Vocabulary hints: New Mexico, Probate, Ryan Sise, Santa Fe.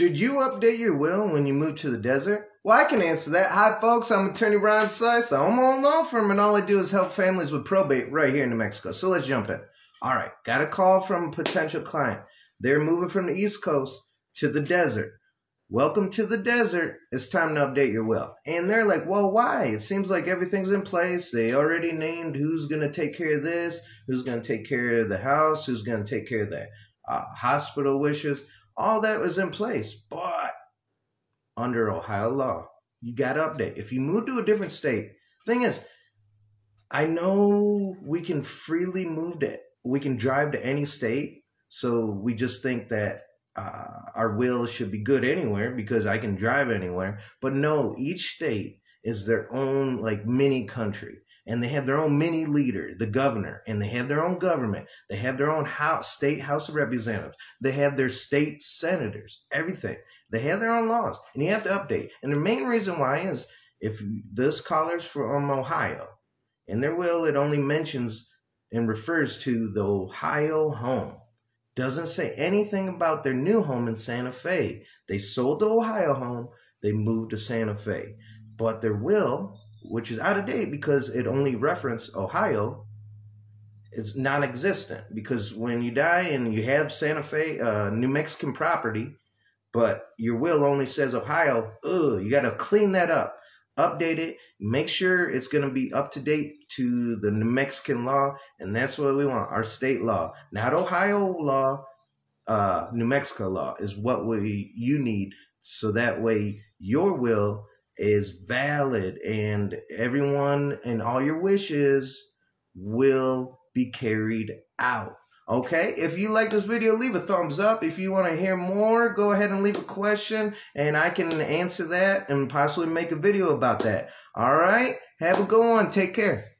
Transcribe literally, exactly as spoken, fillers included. Should you update your will when you move to the desert? Well, I can answer that. Hi, folks. I'm Attorney Ryan Sise. I'm on law firm, and all I do is help families with probate right here in New Mexico. So let's jump in. All right. Got a call from a potential client. They're moving from the East Coast to the desert. Welcome to the desert. It's time to update your will. And they're like, well, why? It seems like everything's in place. They already named who's going to take care of this, who's going to take care of the house, who's going to take care of the uh, hospital wishes. All that was in place, but under Ohio law, you got to update. If you move to a different state, thing is, I know we can freely move to, we can drive to any state. So we just think that uh, our will should be good anywhere because I can drive anywhere. But no, each state is their own like mini country. And they have their own mini leader, the governor, and they have their own government. They have their own house, state house of representatives. They have their state senators, everything. They have their own laws, and you have to update. And the main reason why is if this caller's from Ohio, in their will, it only mentions and refers to the Ohio home. Doesn't say anything about their new home in Santa Fe. They sold the Ohio home. They moved to Santa Fe. But their will, which is out of date because it only referenced Ohio, it's non-existent because when you die and you have Santa Fe, uh, New Mexican property, but your will only says Ohio, ugh, you got to clean that up, update it, make sure it's going to be up to date to the New Mexican law, and that's what we want, our state law. Not Ohio law, uh, New Mexico law is what we you need so that way your will is valid and everyone and all your wishes will be carried out. Okay, if you like this video, leave a thumbs up. If you want to hear more, go ahead and leave a question and I can answer that and possibly make a video about that. All right, have a good one. Take care.